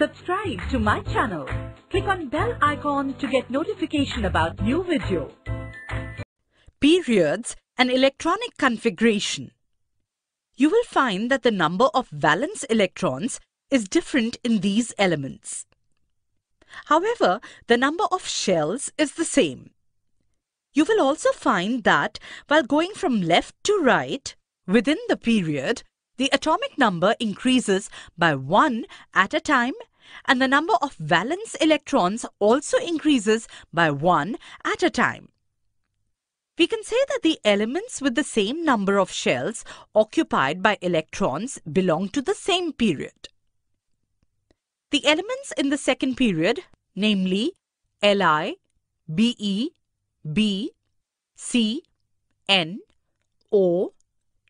Subscribe to my channel. Click on bell icon to get notification about new video. Periods and electronic configuration. You will find that the number of valence electrons is different in these elements. However, the number of shells is the same. You will also find that while going from left to right within the period, the atomic number increases by 1 at a time, and the number of valence electrons also increases by 1 at a time. We can say that the elements with the same number of shells occupied by electrons belong to the same period. The elements in the second period, namely Li, Be, B, C, N, O,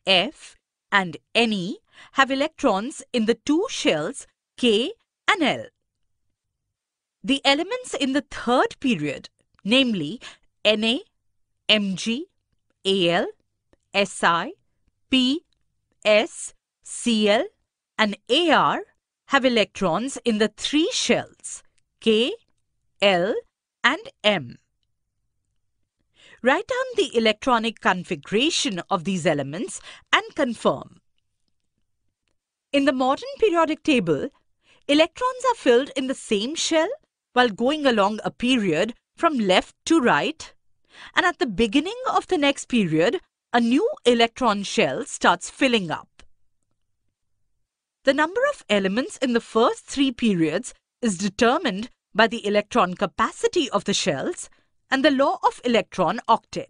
F and Ne, have electrons in the two shells K and L. The elements in the third period, namely Na, Mg, Al, Si, P, S, Cl and Ar have electrons in the three shells K, L and M. Write down the electronic configuration of these elements and confirm. In the modern periodic table, electrons are filled in the same shell while going along a period from left to right, and at the beginning of the next period, a new electron shell starts filling up. The number of elements in the first three periods is determined by the electron capacity of the shells and the law of electron octet.